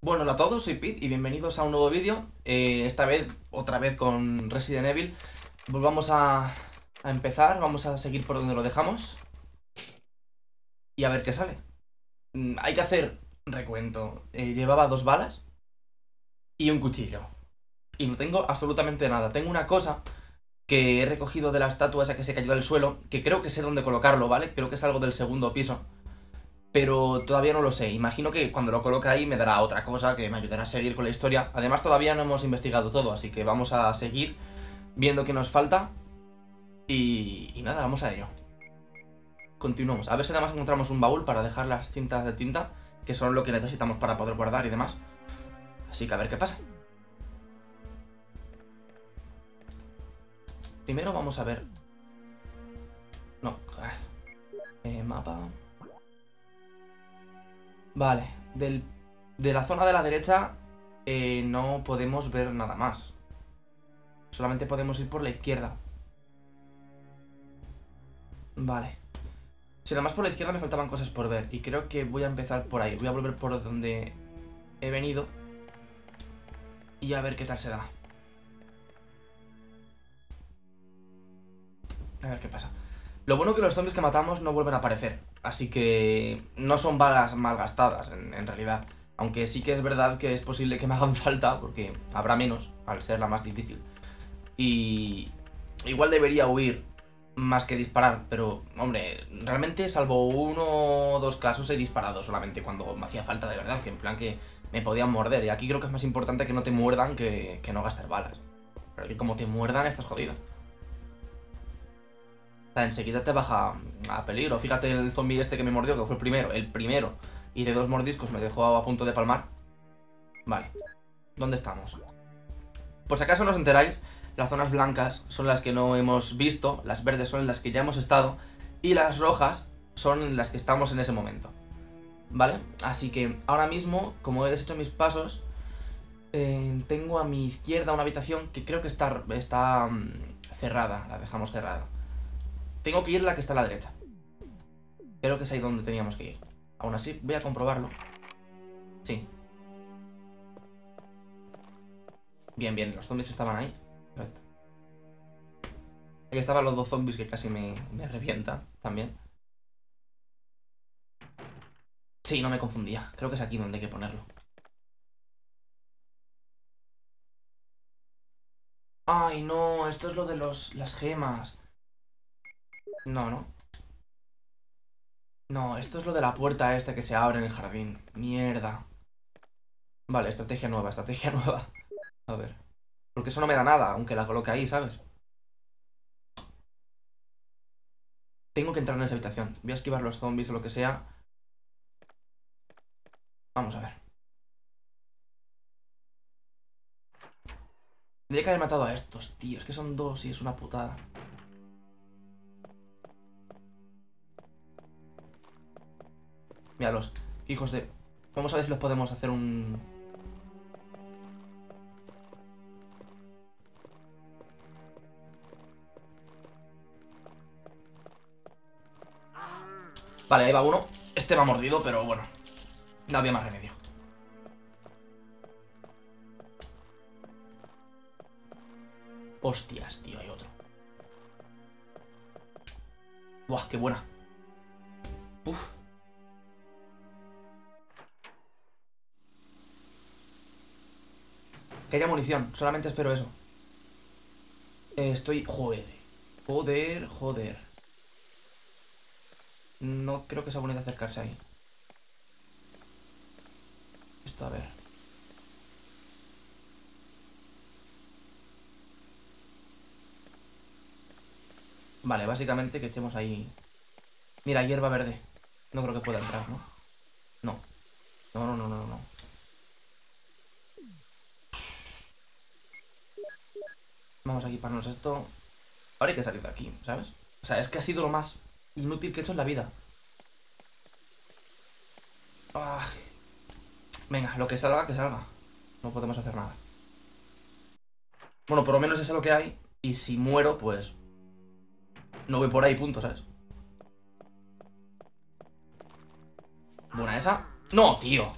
Bueno, hola a todos, soy Pete y bienvenidos a un nuevo vídeo. Esta vez, otra vez con Resident Evil. Volvamos a empezar, vamos a seguir por donde lo dejamos. Y a ver qué sale. Hay que hacer recuento. Llevaba 2 balas y un cuchillo. Y no tengo absolutamente nada. Tengo una cosa que he recogido de la estatua esa que se cayó del suelo, que creo que sé dónde colocarlo, ¿vale? Creo que es algo del 2.º piso. Pero todavía no lo sé. Imagino que cuando lo coloque ahí me dará otra cosa que me ayudará a seguir con la historia. Además, todavía no hemos investigado todo, así que vamos a seguir viendo qué nos falta. Y nada, vamos a ello. Continuamos. A ver si además encontramos un baúl para dejar las cintas de tinta, que son lo que necesitamos para poder guardar y demás. Así que a ver qué pasa. Primero vamos a ver... No. Mapa... Vale, de la zona de la derecha no podemos ver nada más. Solamente podemos ir por la izquierda. Vale. Si nada más por la izquierda me faltaban cosas por ver. Y creo que voy a empezar por ahí. Voy a volver por donde he venido. Y a ver qué tal se da. A ver qué pasa. Lo bueno es que los zombies que matamos no vuelven a aparecer. Así que no son balas malgastadas, en realidad. Aunque sí que es verdad que es posible que me hagan falta, porque habrá menos, al ser la más difícil. Y igual debería huir más que disparar, pero, hombre, realmente salvo 1 o 2 casos he disparado solamente cuando me hacía falta de verdad, que en plan que me podían morder. Y aquí creo que es más importante que no te muerdan que no gastar balas. Pero que como te muerdan estás jodido. Enseguida te baja a peligro. Fíjate el zombie este que me mordió, que fue el primero, y de 2 mordiscos me dejó a punto de palmar. Vale, ¿dónde estamos? Por si acaso no os enteráis, las zonas blancas son las que no hemos visto, las verdes son las que ya hemos estado, y las rojas son las que estamos en ese momento. Vale, así que ahora mismo, como he deshecho mis pasos, tengo a mi izquierda una habitación que creo que está cerrada, la dejamos cerrada. Tengo que ir la que está a la derecha. Creo que es ahí donde teníamos que ir. Aún así, voy a comprobarlo. Sí. Bien, bien, los zombies estaban ahí. Perfecto. Ahí estaban los 2 zombies que casi me revientan también. Sí, no me confundía. Creo que es aquí donde hay que ponerlo. Ay, no, esto es lo de las gemas. No, no. No, esto es lo de la puerta esta que se abre en el jardín. Mierda. Vale, estrategia nueva, estrategia nueva. A ver. Porque eso no me da nada, aunque la coloque ahí, ¿sabes? Tengo que entrar en esa habitación. Voy a esquivar los zombies o lo que sea. Vamos a ver. Tendría que haber matado a estos, tío. Es que son 2 y es una putada. Míralos, hijos de... Vamos a ver si los podemos hacer un... Vale, ahí va uno. Este me ha mordido, pero bueno. No había más remedio. Hostias, tío, hay otro. Buah, qué buena. Uf. Que haya munición, solamente espero eso. Estoy... Joder. No creo que sea bonito acercarse ahí. Esto, a ver. Vale, básicamente que estemos ahí. Mira, hierba verde. No creo que pueda entrar, ¿no? No. No. Vamos a equiparnos esto. Ahora hay que salir de aquí, ¿sabes? O sea, es que ha sido lo más inútil que he hecho en la vida. Ah. Venga, lo que salga, que salga. No podemos hacer nada. Bueno, por lo menos es lo que hay. Y si muero, pues... No voy por ahí, punto, ¿sabes? Buena esa. ¡No, tío!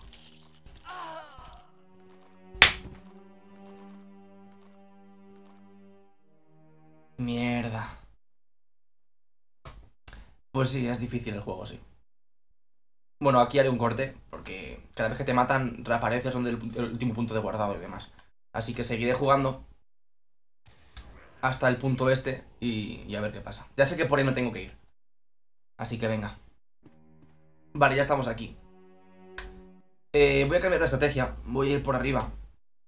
Mierda. Pues sí, es difícil el juego, sí. Bueno, aquí haré un corte, porque cada vez que te matan reapareces donde el último punto de guardado y demás. Así que seguiré jugando hasta el punto este y a ver qué pasa. Ya sé que por ahí no tengo que ir. Así que venga. Vale, ya estamos aquí. Voy a cambiar la estrategia. Voy a ir por arriba.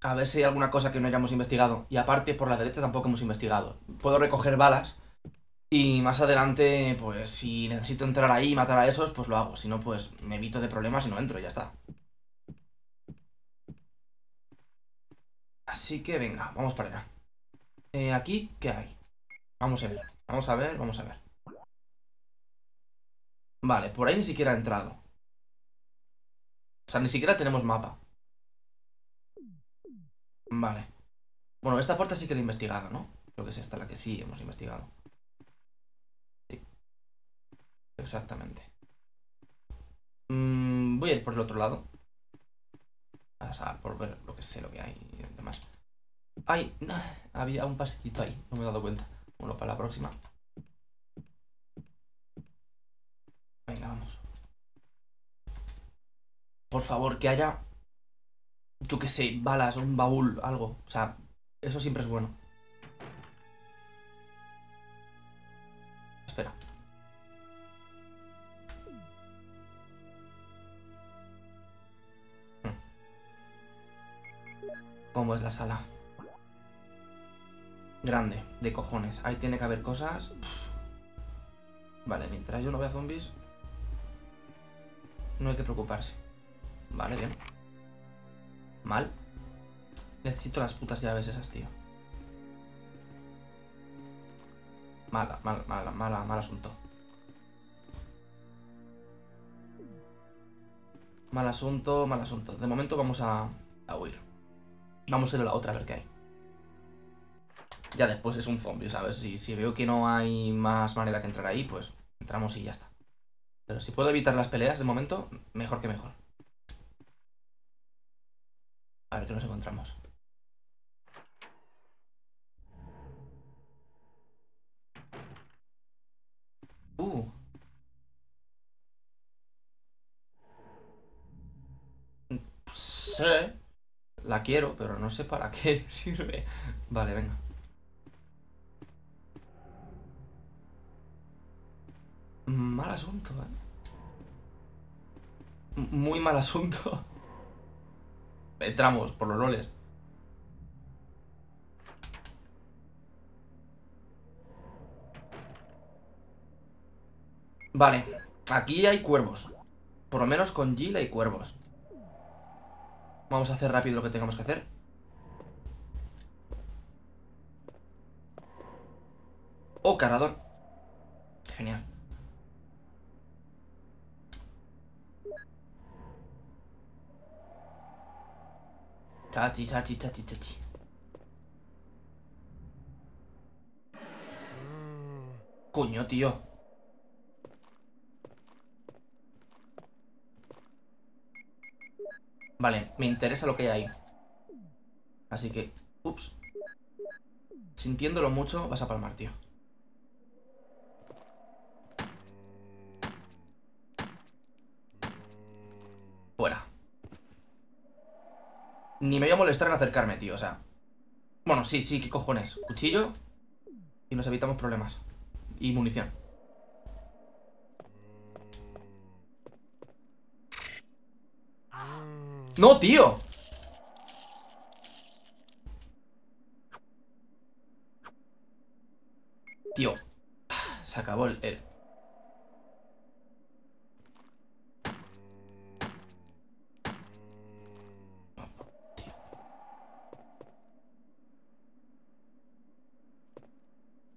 A ver si hay alguna cosa que no hayamos investigado. Y aparte, por la derecha tampoco hemos investigado. Puedo recoger balas. Y más adelante, pues si necesito entrar ahí y matar a esos, pues lo hago. Si no, pues me evito de problemas y no entro y ya está. Así que venga, vamos para allá. Aquí, ¿qué hay? Vamos a ver, vamos a ver, vamos a ver. Vale, por ahí ni siquiera he entrado. O sea, ni siquiera tenemos mapa. Vale. Bueno, esta puerta sí que la he investigado, ¿no? Creo que es esta la que sí hemos investigado. Sí. Exactamente. Voy a ir por el otro lado. O sea, por ver lo que sé, lo que hay y demás. ¡Ay! Había un pasillito ahí, no me he dado cuenta. Bueno, para la próxima. Venga, vamos. Por favor, que haya... Yo qué sé, balas, un baúl, algo. O sea, eso siempre es bueno. Espera. ¿Cómo es la sala? Grande, de cojones. Ahí tiene que haber cosas. Vale, mientras yo no vea zombies, no hay que preocuparse. Vale, bien. Mal. Necesito las putas llaves esas, tío. Mal asunto. Mal asunto. De momento vamos a huir. Vamos a ir a la otra a ver qué hay. Ya después es un zombie, ¿sabes? Si veo que no hay más manera que entrar ahí, pues entramos y ya está. Pero si puedo evitar las peleas de momento, mejor que mejor. A ver qué nos encontramos. Sí. La quiero, pero no sé para qué sirve. Vale, venga. Mal asunto, ¿eh? Muy mal asunto. Entramos, por los loles. Vale, aquí hay cuervos. Por lo menos con Jill hay cuervos. Vamos a hacer rápido lo que tengamos que hacer. ¡Oh, cargador! Genial. Chachi. Coño, tío. Vale, me interesa lo que hay ahí. Así que... Ups. Sintiéndolo mucho, vas a palmar, tío. Fuera. Ni me voy a molestar en acercarme, tío, o sea... Bueno, sí, ¿qué cojones? Cuchillo. Y nos evitamos problemas. Y munición. ¡No, tío! Tío. Se acabó el...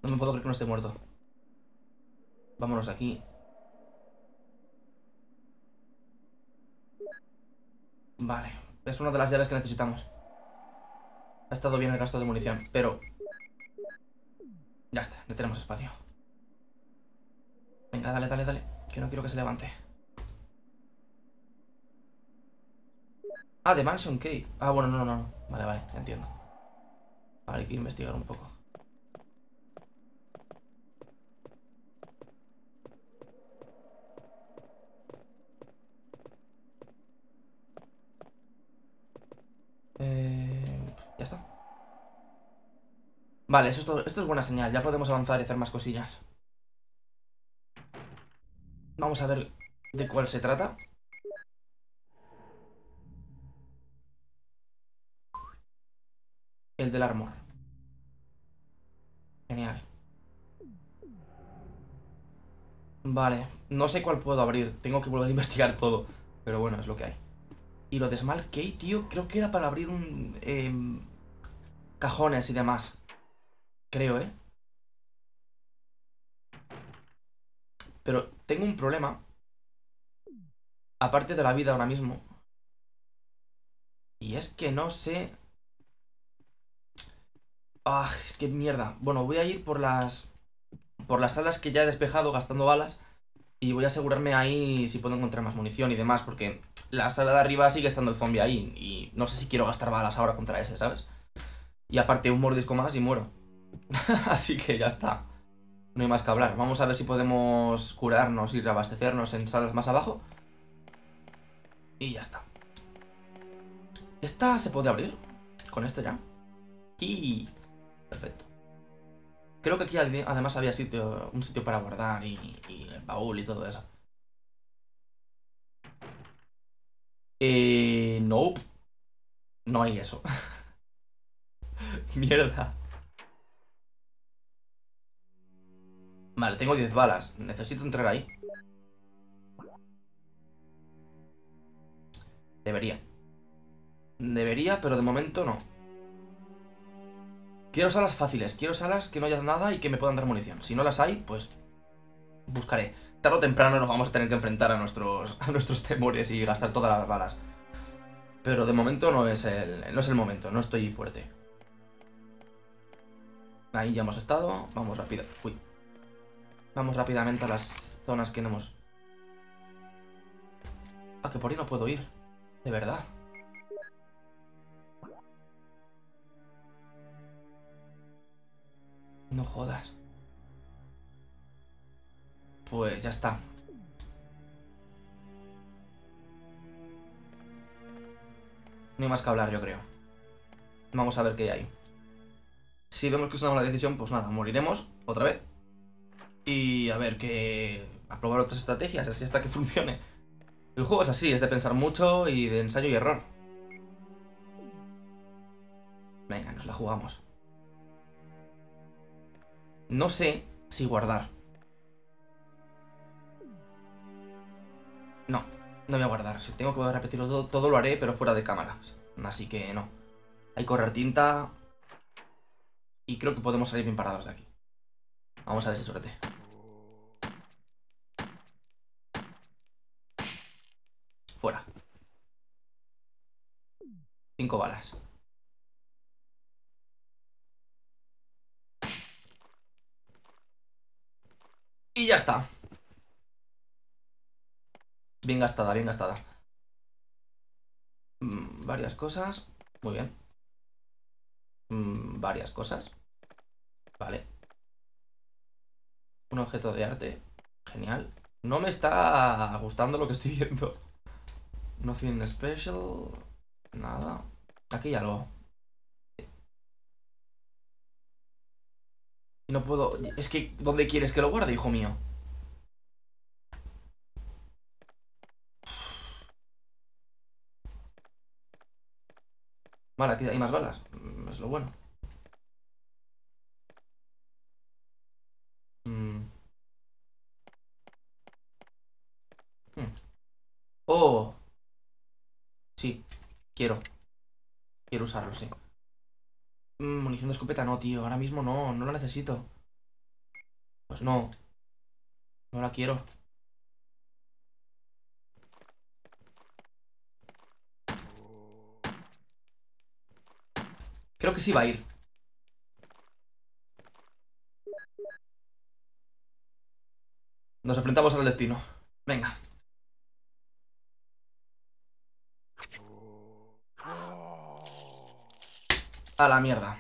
No me puedo creer que no esté muerto. Vámonos de aquí. Vale, es una de las llaves que necesitamos. Ha estado bien el gasto de munición, pero... Ya está, ya tenemos espacio. Venga, dale, que no quiero que se levante. Ah, de Mansion Key. Ah, bueno, no. Vale, ya entiendo. Ahora hay que investigar un poco. Vale, esto es buena señal. Ya podemos avanzar y hacer más cosillas. Vamos a ver de cuál se trata. El del armor. Genial. Vale, no sé cuál puedo abrir. Tengo que volver a investigar todo. Pero bueno, es lo que hay. Y lo de Small Key, tío, creo que era para abrir un... cajones y demás. Creo, ¿eh? Pero tengo un problema. Aparte de la vida ahora mismo. Y es que no sé... ¡Ah! ¡Qué mierda! Bueno, voy a ir por las... por las salas que ya he despejado gastando balas. Y voy a asegurarme ahí si puedo encontrar más munición y demás. Porque la sala de arriba sigue estando el zombie ahí. Y no sé si quiero gastar balas ahora contra ese, ¿sabes? Y aparte un mordisco más y muero. Así que ya está. No hay más que hablar. Vamos a ver si podemos curarnos y reabastecernos en salas más abajo. Y ya está. ¿Esta se puede abrir? Con esto ya. Y... perfecto. Creo que aquí además había sitio, un sitio para guardar y el baúl y todo eso. Nope. No hay eso. Mierda. Vale, tengo 10 balas. Necesito entrar ahí. Debería. Debería, pero de momento no. Quiero salas fáciles, quiero salas que no haya nada y que me puedan dar munición. Si no las hay, pues buscaré. Tarde o temprano nos vamos a tener que enfrentar a nuestros temores y gastar todas las balas. Pero de momento no es el momento, no estoy fuerte. Ahí ya hemos estado, vamos rápido. Uy. Vamos rápidamente a las zonas que no hemos... Ah, que por ahí no puedo ir, de verdad. No jodas. Pues ya está. No hay más que hablar, yo creo. Vamos a ver qué hay. Si vemos que es una mala decisión, pues nada, moriremos otra vez. Y a ver qué... a probar otras estrategias, así hasta que funcione. El juego es así, es de pensar mucho y de ensayo y error. Venga, nos la jugamos. No sé si guardar. No, no voy a guardar. Si tengo que repetirlo todo, todo lo haré, pero fuera de cámara. Así que no. Hay que correr tinta. Y creo que podemos salir bien parados de aquí. Vamos a ver si suerte. Fuera. 5 balas. Y ya está. Bien gastada, bien gastada. Varias cosas. Muy bien. Varias cosas. Vale. Un objeto de arte. Genial. No me está gustando lo que estoy viendo. Nothing special. Nada. Aquí hay algo. No puedo... Es que... ¿dónde quieres que lo guarde, hijo mío? Vale, aquí hay más balas. Es lo bueno. ¡Oh! Sí. Quiero. Quiero usarlo, sí. Munición de escopeta no, tío. Ahora mismo no. No la necesito. Pues no. No la quiero. Creo que sí va a ir. Nos enfrentamos al destino. Venga. A la mierda.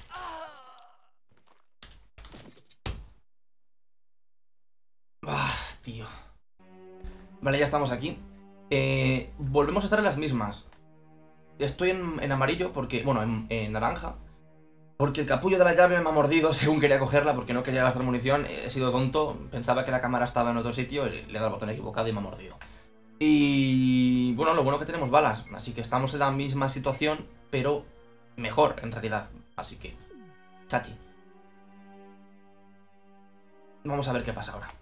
Ah, tío. Vale, ya estamos aquí. Volvemos a estar en las mismas. Estoy en amarillo porque... bueno, en naranja. Porque el capullo de la llave me ha mordido según quería cogerla porque no quería gastar munición. He sido tonto, pensaba que la cámara estaba en otro sitio, le he dado el botón equivocado y me ha mordido. Y bueno, lo bueno es que tenemos balas, así que estamos en la misma situación, pero mejor en realidad. Así que, chachi. Vamos a ver qué pasa ahora.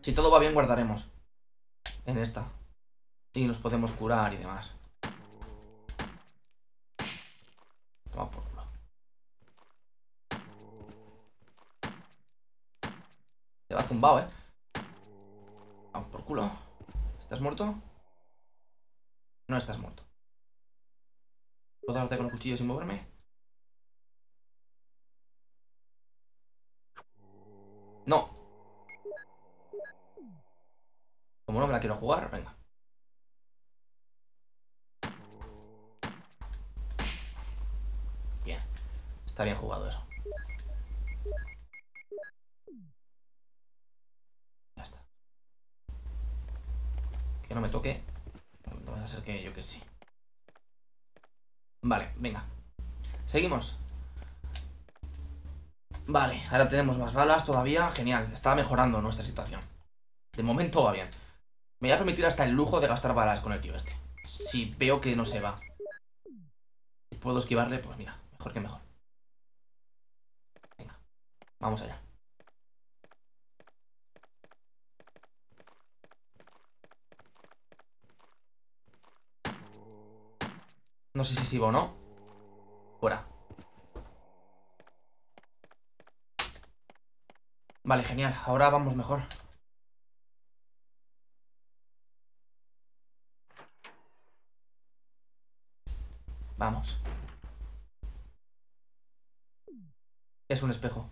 Si todo va bien, guardaremos en esta. Y nos podemos curar y demás. Toma por culo. Te va zumbado, ¿eh? Toma por culo. ¿Estás muerto? No estás muerto. ¿Puedo darte con el cuchillo sin moverme? No. Como no me la quiero jugar, venga. Bien. Está bien jugado eso. Ya está. Que no me toque. No vaya a ser que yo que sí. Vale, venga. Seguimos. Vale, ahora tenemos más balas todavía. Genial, está mejorando nuestra situación. De momento va bien. Me voy a permitir hasta el lujo de gastar balas con el tío este. Si veo que no se va. Si puedo esquivarle, pues mira, mejor que mejor. Venga, vamos allá. No sé si se iba o no. Fuera. Vale, genial. Ahora vamos mejor. Vamos. Es un espejo.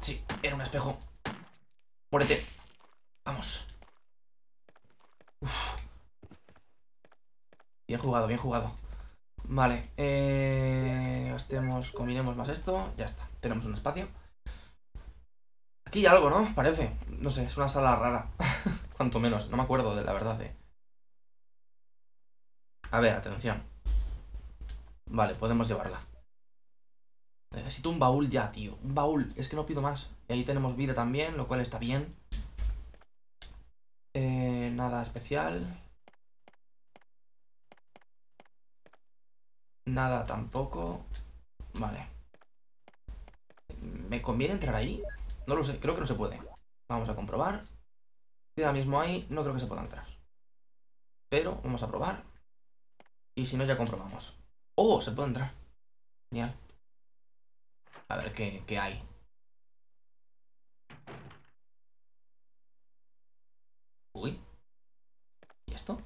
Sí, era un espejo. Muérete. Vamos. Uf. Bien jugado, bien jugado. Vale, combinemos más esto. Ya está, tenemos un espacio. Aquí hay algo, ¿no? Parece, no sé, es una sala rara. Cuanto menos, no me acuerdo de la verdad A ver, atención. Vale, podemos llevarla. Necesito un baúl ya, tío. Un baúl, es que no pido más. Y ahí tenemos vida también, lo cual está bien. Nada especial. Nada tampoco. Vale. ¿Me conviene entrar ahí? No lo sé, creo que no se puede. Vamos a comprobar. Y ahora mismo ahí no creo que se pueda entrar. Pero vamos a probar. Y si no, ya comprobamos. ¡Oh! Se puede entrar. Genial. A ver qué hay. Uy. ¿Y esto?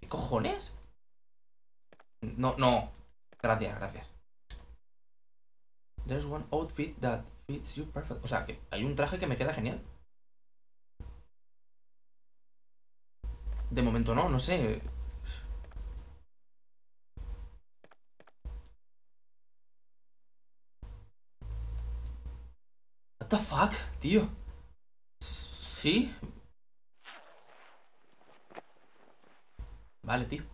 ¿Qué cojones? No, no. Gracias, gracias. There's one outfit that fits you perfect. O sea, que hay un traje que me queda genial. De momento no, no sé. What the fuck, tío. ¿Sí? Vale, tío.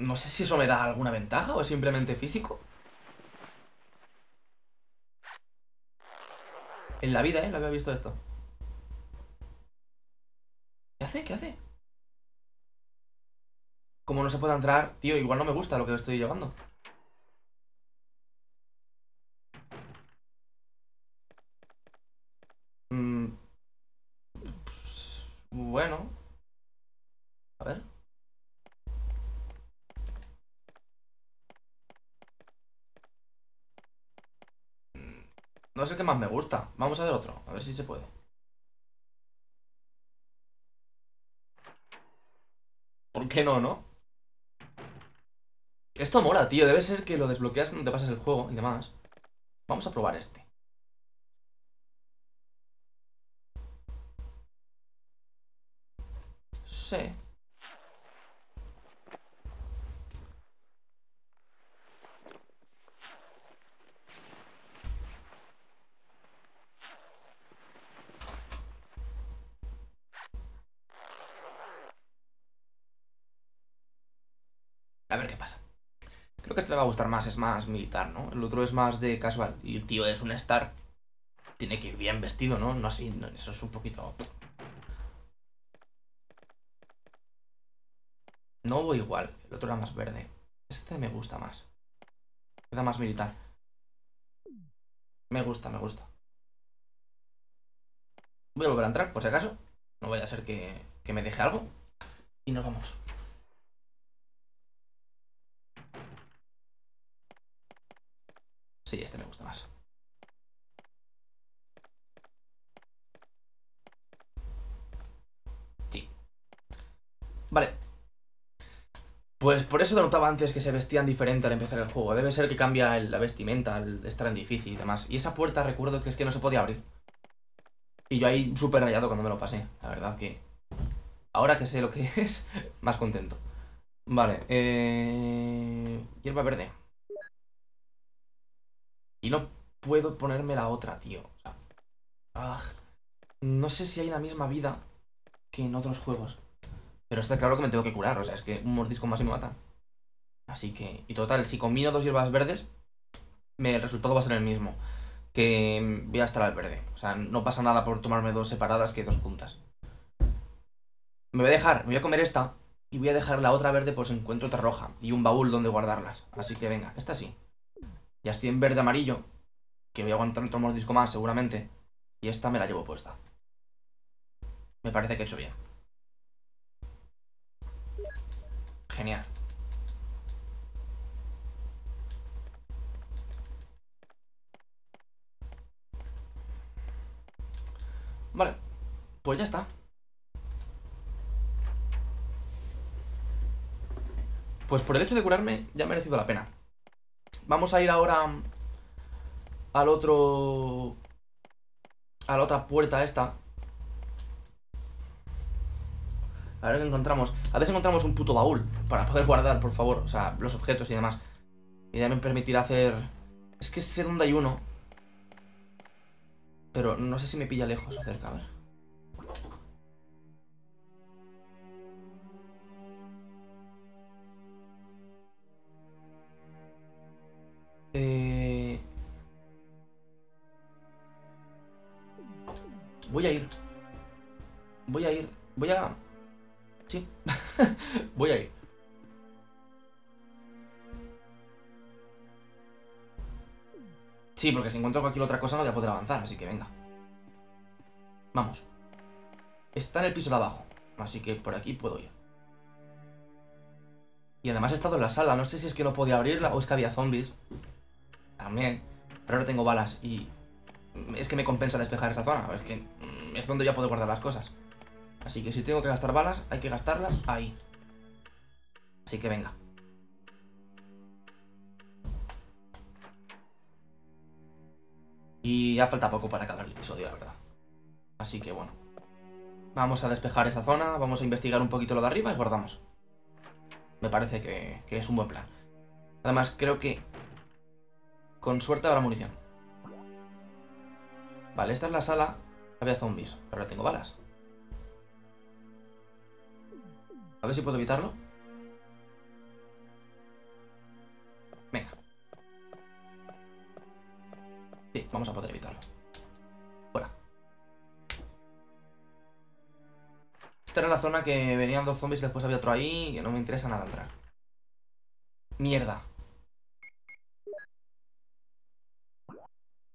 No sé si eso me da alguna ventaja o es simplemente físico. En la vida, lo había visto esto. ¿Qué hace? ¿Qué hace? Como no se puede entrar, tío, igual no me gusta lo que estoy llevando. Bueno, a ver. No sé qué más me gusta. Vamos a ver otro, a ver si se puede. ¿Por qué no, no? Esto mola, tío. Debe ser que lo desbloqueas cuando te pasas el juego y demás. Vamos a probar este. Sí. qué pasa. Creo que este le va a gustar más, es más militar, ¿no? El otro es más de casual. Y el tío es un star. Tiene que ir bien vestido, ¿no? No así, no, eso es un poquito... No voy igual. El otro era más verde. Este me gusta más. Queda más militar. Me gusta, me gusta. Voy a volver a entrar, por si acaso. No vaya a ser que me deje algo. Y nos vamos. Sí, este me gusta más. Sí. Vale. Pues por eso notaba antes que se vestían diferente al empezar el juego. Debe ser que cambia la vestimenta al estar en difícil y demás. Y esa puerta recuerdo que es que no se podía abrir. Y yo ahí súper rayado cuando me lo pasé. La verdad que... Ahora que sé lo que es, más contento. Vale. Hierba verde. Y no puedo ponerme la otra, tío. O sea, no sé si hay la misma vida que en otros juegos. Pero está claro que me tengo que curar. O sea, es que un mordisco más y me mata. Así que... Y total, si combino dos hierbas verdes, el resultado va a ser el mismo. Que voy a estar al verde. O sea, no pasa nada por tomarme dos separadas que dos juntas. Me voy a dejar, me voy a comer esta. Y voy a dejar la otra verde por si encuentro otra roja. Y un baúl donde guardarlas. Así que venga, esta sí. Ya estoy en verde amarillo, que voy a aguantar otro mordisco más seguramente. Y esta me la llevo puesta. Me parece que he hecho bien. Genial. Vale, pues ya está. Pues por el hecho de curarme ya ha merecido la pena. Vamos a ir ahora al otro... A la otra puerta esta. A ver qué encontramos. A veces encontramos un puto baúl para poder guardar, por favor. O sea, los objetos y demás. Y ya me permitirá hacer... Es que sé dónde hay uno. Pero no sé si me pilla lejos o cerca, a ver. Voy a ir. Voy a ir. Voy a... Sí. Voy a ir. Sí, porque si encuentro cualquier otra cosa no voy a poder avanzar, así que venga. Vamos. Está en el piso de abajo, así que por aquí puedo ir. Y además he estado en la sala. No sé si es que no podía abrirla o es que había zombies. También. Pero ahora tengo balas y... Es que me compensa despejar esta zona. Es que es donde ya puedo guardar las cosas. Así que si tengo que gastar balas, hay que gastarlas ahí. Así que venga. Y ya falta poco para acabar el episodio, la verdad. Así que bueno. Vamos a despejar esa zona. Vamos a investigar un poquito lo de arriba y guardamos. Me parece que es un buen plan. Además creo que con suerte habrá munición. Vale, esta es la sala. Había zombies, pero ahora tengo balas. A ver si puedo evitarlo. Venga. Sí, vamos a poder evitarlo. Fuera. Esta era la zona que venían dos zombies y después había otro ahí, que no me interesa nada entrar. Mierda.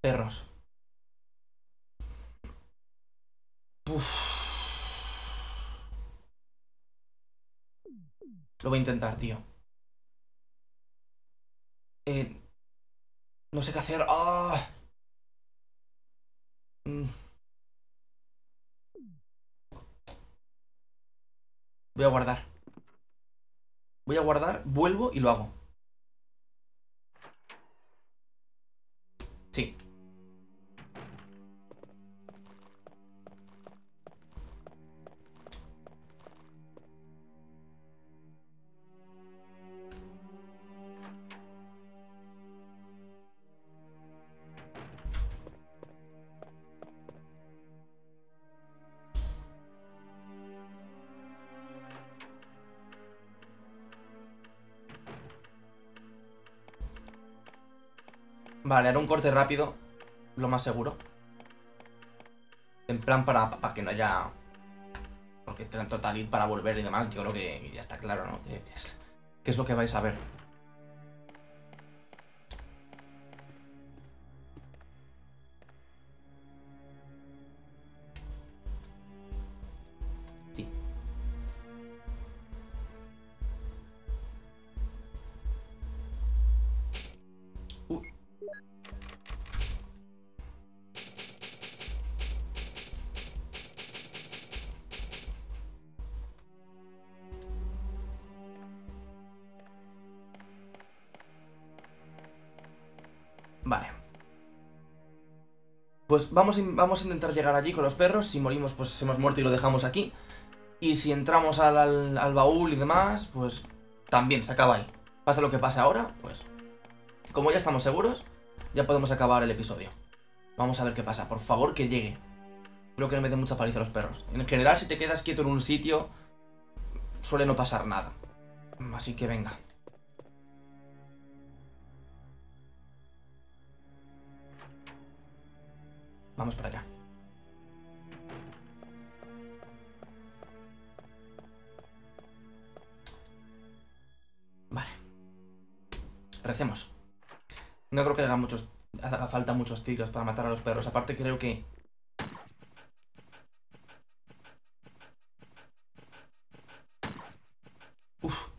Perros. Uf. Lo voy a intentar, tío. No sé qué hacer. ¡Ah! Voy a guardar. Voy a guardar, vuelvo y lo hago. Sí. Vale, haré un corte rápido, lo más seguro. En plan para que no haya... Porque tanto talid para volver y demás, yo creo que ya está claro, ¿no? ¿Qué es lo que vais a ver? Pues vamos a intentar llegar allí con los perros. Si morimos, pues hemos muerto y lo dejamos aquí. Y si entramos al baúl y demás, pues también se acaba ahí. Pasa lo que pase ahora, pues como ya estamos seguros, ya podemos acabar el episodio. Vamos a ver qué pasa, por favor que llegue. Creo que no me den mucha paliza a los perros. En general, si te quedas quieto en un sitio, suele no pasar nada. Así que venga. Vamos para allá. Vale. Recemos. No creo que haga falta muchos tiros para matar a los perros. Aparte creo que... Uf.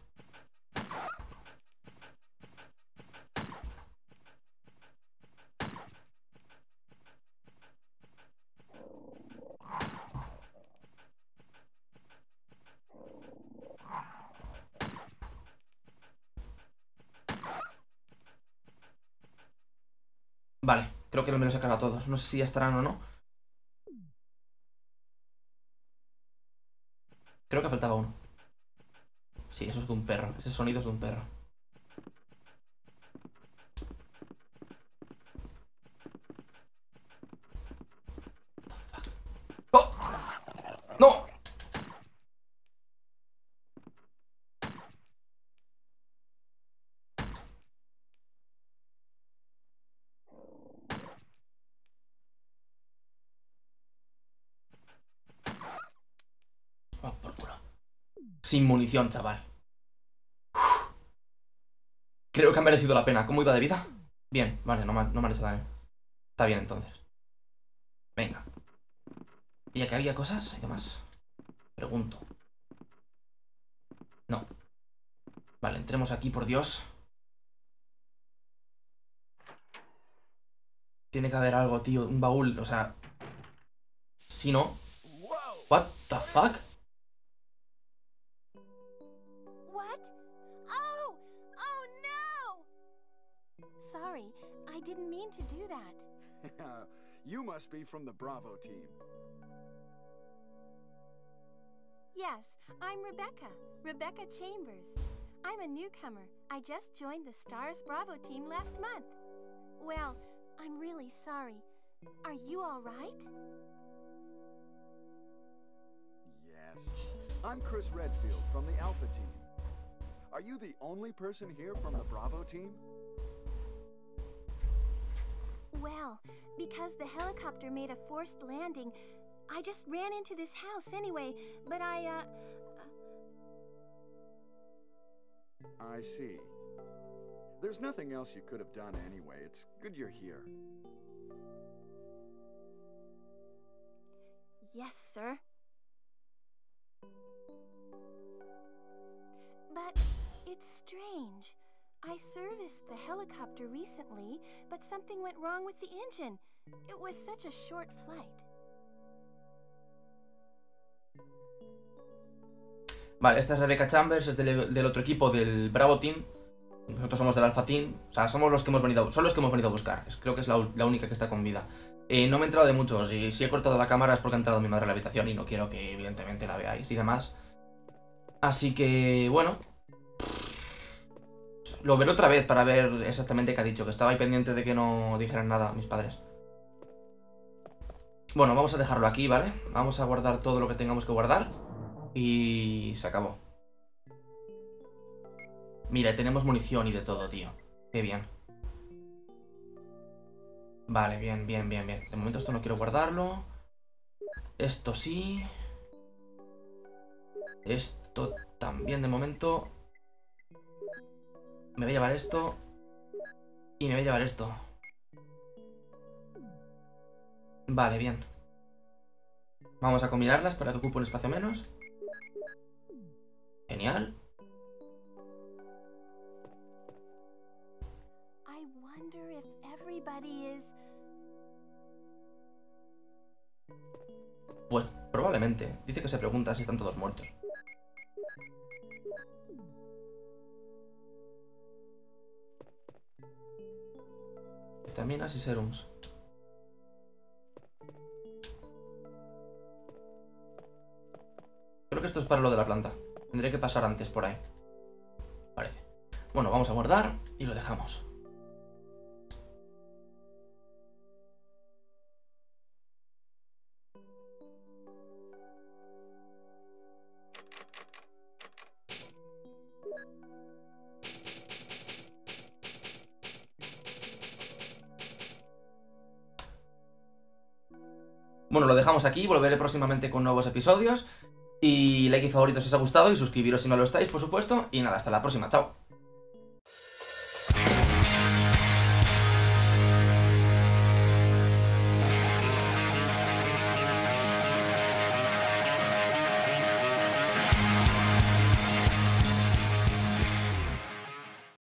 Vale, creo que me los he cargado a todos. No sé si ya estarán o no. Creo que faltaba uno. Sí, eso es de un perro. Ese sonido es de un perro. ¡Oh! ¡No! Sin munición, chaval. Uf. Creo que ha merecido la pena. ¿Cómo iba de vida? Bien, vale, no me han hecho daño. Está bien, entonces. Venga. ¿Y aquí había cosas y demás? Pregunto. No. Vale, entremos aquí, por Dios. Tiene que haber algo, tío. Un baúl, o sea... Si no... What the fuck? You must be from the Bravo team. Yes, I'm Rebecca. Rebecca Chambers. I'm a newcomer. I just joined the Stars Bravo team last month. Well, I'm really sorry. Are you all right? Yes. I'm Chris Redfield from the Alpha team. Are you the only person here from the Bravo team? Well, because the helicopter made a forced landing, I just ran into this house anyway, but I see. There's nothing else you could have done anyway. It's good you're here. Yes, sir. But it's strange. I serviced the helicopter recently, but something went wrong with the engine. It was such a short flight. Vale, esta es Rebecca Chambers, es del otro equipo, del Bravo Team. Nosotros somos del Alpha Team, o sea, son los que hemos venido a buscar. Creo que es la única que está con vida. No me he entrado de muchos, y si he cortado la cámara es porque ha entrado mi madre a la habitación y no quiero que evidentemente la veáis y demás. Así que, bueno... Lo veré otra vez para ver exactamente qué ha dicho, que estaba ahí pendiente de que no dijeran nada mis padres. Bueno, vamos a dejarlo aquí, ¿vale? Vamos a guardar todo lo que tengamos que guardar. Y se acabó. Mira, tenemos munición y de todo, tío. Qué bien. Vale, bien, bien, bien, bien. De momento esto no quiero guardarlo. Esto sí. Esto también de momento. Me voy a llevar esto. Y me voy a llevar esto. Vale, bien. Vamos a combinarlas para que ocupe un espacio menos. Genial. Pues probablemente. Dice que se pregunta si están todos muertos. Vitaminas y serums. Creo que esto es para lo de la planta. Tendré que pasar antes por ahí. Parece. Bueno, vamos a guardar y lo dejamos. Bueno, lo dejamos aquí, volveré próximamente con nuevos episodios. Y like y favorito si os ha gustado y suscribiros si no lo estáis, por supuesto. Y nada, hasta la próxima, chao.